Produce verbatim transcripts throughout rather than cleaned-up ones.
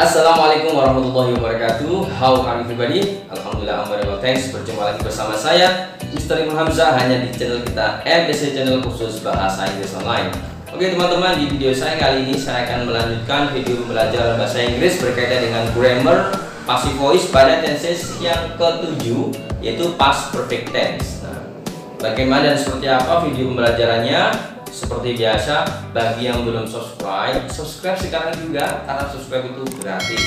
Assalamualaikum warahmatullahi wabarakatuh. How are everybody? Alhamdulillah, alhamdulillah, thanks. Berjumpa lagi bersama saya Misteri Mohamzah hanya di channel kita F D C channel khusus bahasa Inggris online. Oke teman-teman, di video saya kali ini saya akan melanjutkan video belajar bahasa Inggris berkaitan dengan grammar passive voice pada tenses yang ketujuh, yaitu past perfect tense. Nah, bagaimana dan seperti apa video pembelajarannya? Seperti biasa, bagi yang belum subscribe, subscribe sekarang juga karena subscribe itu gratis.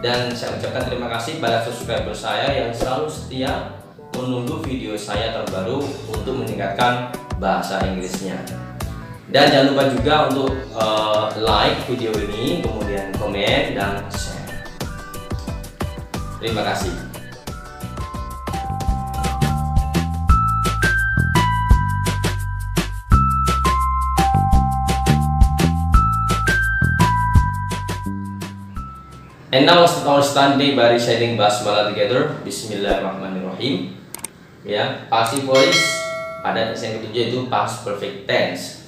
Dan saya ucapkan terima kasih pada subscriber saya yang selalu setia menunggu video saya terbaru untuk meningkatkan bahasa Inggrisnya. Dan jangan lupa juga untuk uh, like video ini, kemudian komen dan share. Terima kasih. And now let's start today by reciting basmalah together. Bismillahirrahmanirrahim. Ya, passive voice pada yang ketujuh itu past perfect tense.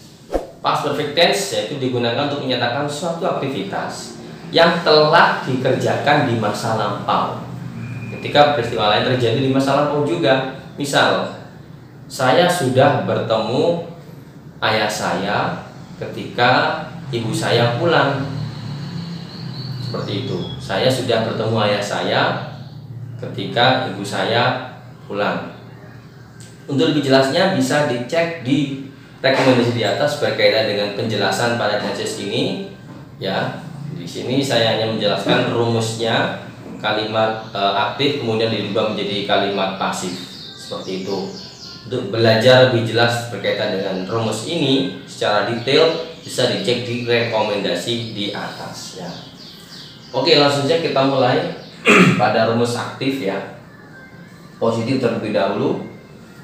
Past perfect tense yaitu digunakan untuk menyatakan suatu aktivitas yang telah dikerjakan di masa lampau, ketika peristiwa lain terjadi di masa lampau juga. Misal, saya sudah bertemu ayah saya ketika ibu saya pulang. Seperti itu, saya sudah bertemu ayah saya ketika ibu saya pulang. Untuk lebih jelasnya bisa dicek di rekomendasi di atas berkaitan dengan penjelasan pada tenses ini. Ya, di sini saya hanya menjelaskan rumusnya, kalimat e, aktif kemudian dirubah menjadi kalimat pasif. Seperti itu. Untuk belajar lebih jelas berkaitan dengan rumus ini secara detail bisa dicek di rekomendasi di atas. Ya. Oke, langsung saja kita mulai pada rumus aktif ya. Positif terlebih dahulu.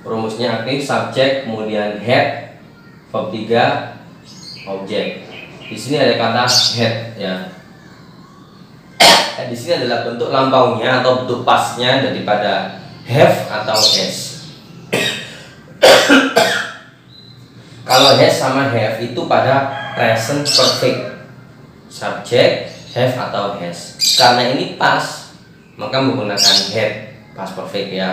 Rumusnya aktif, subjek, kemudian head, verb tiga, objek. Di sini ada kata head ya. Di sini adalah bentuk lampaunya atau bentuk pastnya daripada have atau has. Kalau has sama have itu pada present perfect. Subjek, have atau has. Karena ini past, maka menggunakan had, past perfect ya.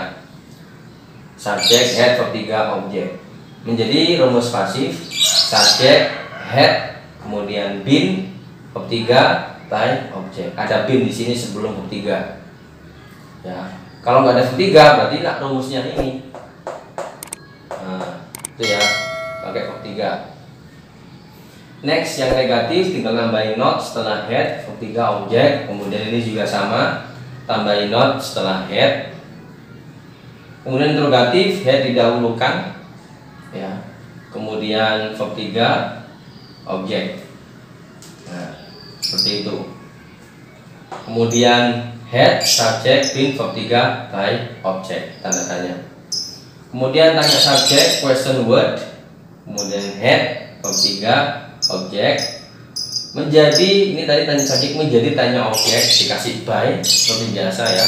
Subjek, had, verb tiga, objek. Menjadi rumus pasif subjek, had, kemudian been, verb tiga, by objek. Ada been di sini sebelum verb tiga. Ya. Kalau nggak ada verb tiga, berarti nak rumusnya ini. Nah, itu ya. Pakai verb tiga. Next yang negatif tinggal tambahin not setelah head, verb tiga, objek. Kemudian ini juga sama, tambahin not setelah head. Kemudian interrogatif, head didahulukan ya. Kemudian verb tiga, objek. Nah, seperti itu. Kemudian head, subjek, been, verb tiga, by, objek, tanda tanya. Kemudian tanya subjek, question word. Kemudian head, verb tiga, objek. Menjadi ini tadi tanya subjek menjadi tanya objek dikasih by seperti biasa ya.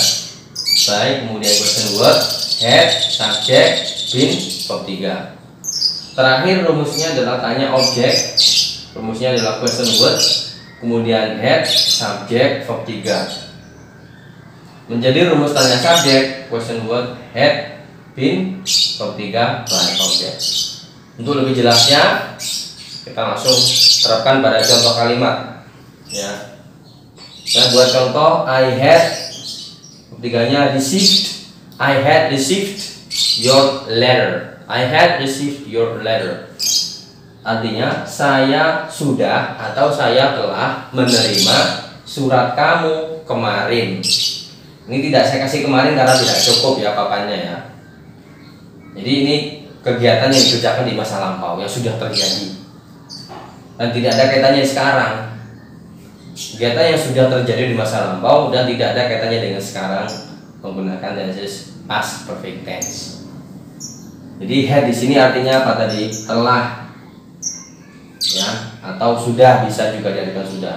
By kemudian question word, had, subjek, been, verb tiga. Terakhir rumusnya adalah tanya objek. Rumusnya adalah question word, kemudian had, subjek, verb tiga. Menjadi rumus tanya subjek, question word, had, been, verb tiga, by objek. Untuk lebih jelasnya kita langsung terapkan pada contoh kalimat ya. Nah, buat contoh I had ketiganya received, I had received your letter, I had received your letter. Artinya saya sudah atau saya telah menerima surat kamu kemarin. Ini tidak saya kasih kemarin karena tidak cukup ya papannya ya. Jadi ini kegiatan yang dikerjakan di masa lampau yang sudah terjadi dan tidak ada kaitannya sekarang. Kegiatan yang sudah terjadi di masa lampau dan tidak ada kaitannya dengan sekarang menggunakan tenses past perfect tense. Jadi had di sini artinya apa tadi? Telah ya, atau sudah bisa juga diartikan sudah.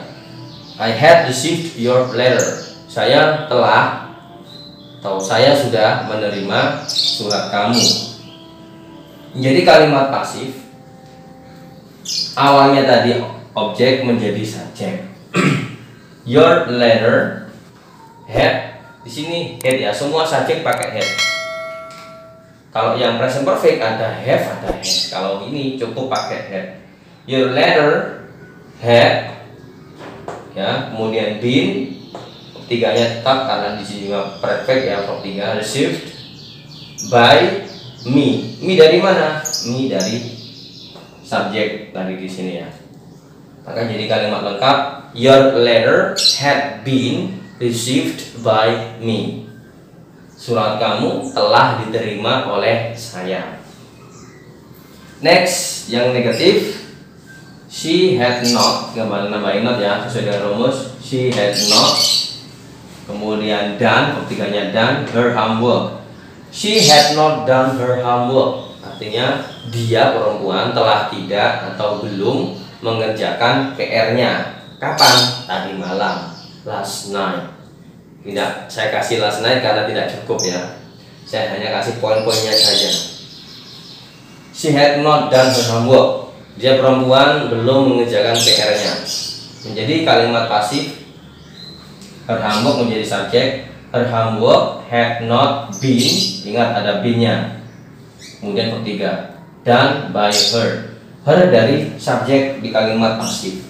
I had received your letter. Saya telah atau saya sudah menerima surat kamu. Jadi kalimat pasif awalnya tadi objek menjadi subjek your letter head. Di sini head ya, semua subjek pakai head. Kalau yang present perfect ada have, ada had. Kalau ini cukup pakai had. Your letter had ya, kemudian been, tiganya tetap karena di sini juga perfect ya, verb tiga, received by me. Me dari mana? Me dari subjek tadi di sini ya. Maka jadi kalimat lengkap your letter had been received by me. Surat kamu telah diterima oleh saya. Next, yang negatif, she had not. Kembali nambahin not ya, sesuai dengan rumus. She had not. Kemudian done, ketiganya done her homework. She had not done her homework. Artinya dia perempuan telah tidak atau belum mengerjakan P R-nya. Kapan? Tadi malam. Last night. Tidak, saya kasih last night karena tidak cukup ya. Saya hanya kasih poin-poinnya saja. She had not done her homework. Dia perempuan belum mengerjakan P R-nya. Menjadi kalimat pasif. Her homework menjadi subjek. Her homework had not been. Ingat ada been-nya. Kemudian ketiga, done by her. Her dari subjek di kalimat pasif.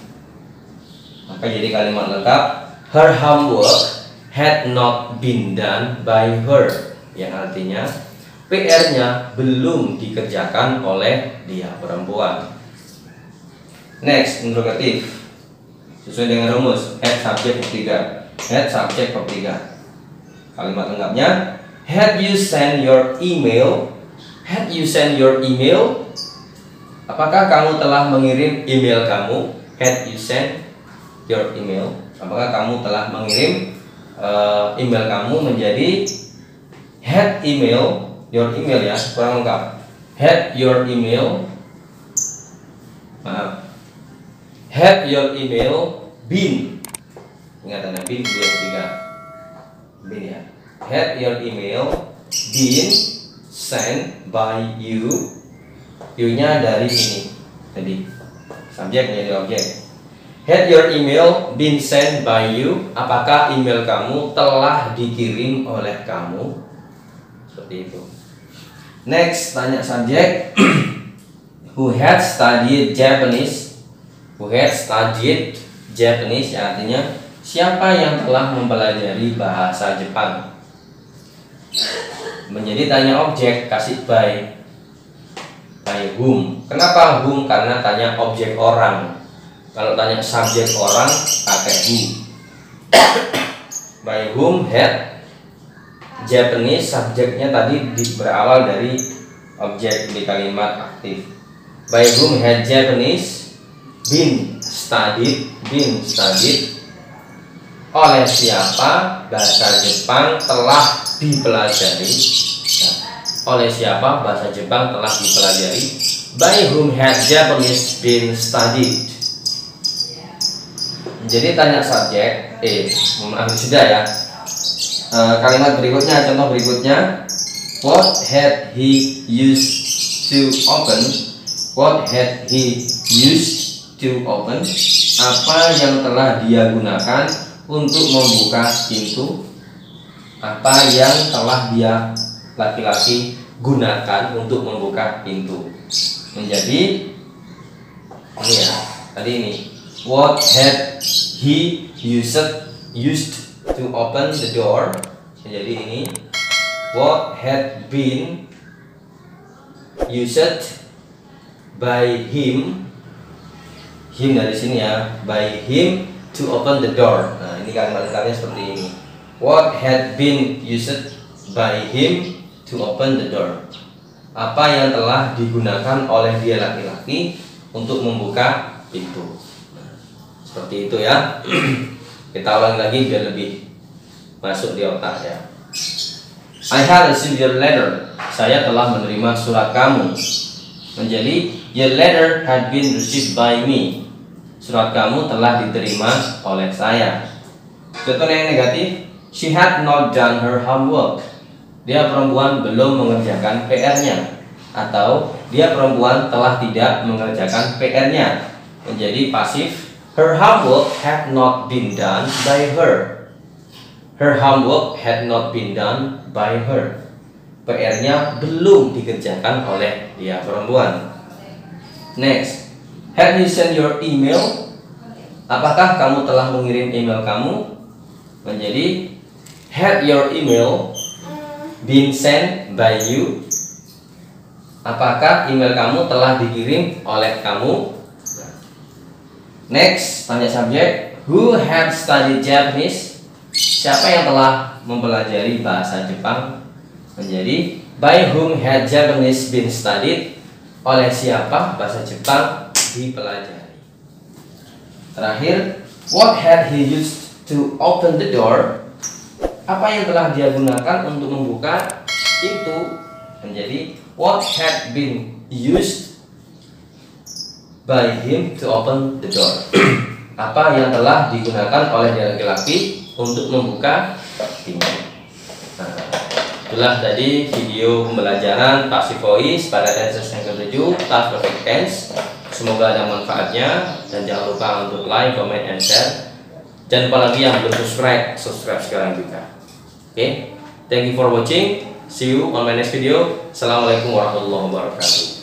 Maka jadi kalimat lengkap her homework had not been done by her, yang artinya P R-nya belum dikerjakan oleh dia perempuan. Next, interrogatif sesuai dengan rumus had subjek ketiga, had subjek ketiga. Kalimat lengkapnya had you sent your email, had you sent your email, apakah kamu telah mengirim email kamu? Had you sent your email, apakah kamu telah mengirim Uh, email kamu? Menjadi had email, your email ya, kurang lengkap. Had your email, maaf, had your email been, ingat ada been dua tiga, been ya. Had your email been sent by you, you nya dari ini tadi, subjek menjadi objek. Had your email been sent by you? Apakah email kamu telah dikirim oleh kamu? Seperti itu. Next, tanya subjek. Who had studied Japanese? Who had studied Japanese? Ya, artinya siapa yang telah mempelajari bahasa Jepang? Menjadi tanya objek, kasih by. By whom? Kenapa whom? Karena tanya objek orang. Kalau tanya subjek orang, pakai who. By whom had Japanese, subjeknya tadi berawal dari objek di kalimat aktif. By whom had Japanese been studied, been studied, oleh siapa bahasa Jepang telah dipelajari, oleh siapa bahasa Jepang telah dipelajari. By whom had Japanese been studied. Jadi tanya subjek, eh, maaf sudah ya. E, kalimat berikutnya, contoh berikutnya, what had he used to open? What had he used to open? Apa yang telah dia gunakan untuk membuka pintu? Apa yang telah dia laki-laki gunakan untuk membuka pintu? Menjadi ini ya, tadi ini. What had he used used to open the door? Jadi ini what had been used by him, him dari sini ya, by him to open the door. Nah, ini kalimat lengkapnya seperti ini. What had been used by him to open the door? Apa yang telah digunakan oleh dia laki-laki untuk membuka pintu? Seperti itu ya. Kita ulang lagi biar lebih masuk di otak ya. I have received your letter. Saya telah menerima surat kamu. Menjadi your letter had been received by me. Surat kamu telah diterima oleh saya. Contoh yang negatif, she had not done her homework. Dia perempuan belum mengerjakan P R-nya. Atau dia perempuan telah tidak mengerjakan P R-nya. Menjadi pasif Her homework had not been done by her. Her homework had not been done by her. P R-nya belum dikerjakan oleh dia perempuan. Next, have you sent your email? Apakah kamu telah mengirim email kamu? Menjadi had your email been sent by you? Apakah email kamu telah dikirim oleh kamu? Next, tanya subjek. Who have studied Japanese? Siapa yang telah mempelajari bahasa Jepang? Menjadi by whom had Japanese been studied? Oleh siapa bahasa Jepang dipelajari? Terakhir, what had he used to open the door? Apa yang telah dia gunakan untuk membuka itu? Menjadi what had been used by him to open the door. Apa yang telah digunakan oleh dia laki-laki untuk membuka pintu. Nah, itulah tadi video pembelajaran passive voice pada tenses yang ketujuh, past perfect tense. Semoga ada manfaatnya dan jangan lupa untuk like, comment, and share. Jangan lupa lagi yang belum subscribe, subscribe sekarang juga. Oke, okay? Thank you for watching. See you on my next video. Assalamualaikum warahmatullahi wabarakatuh.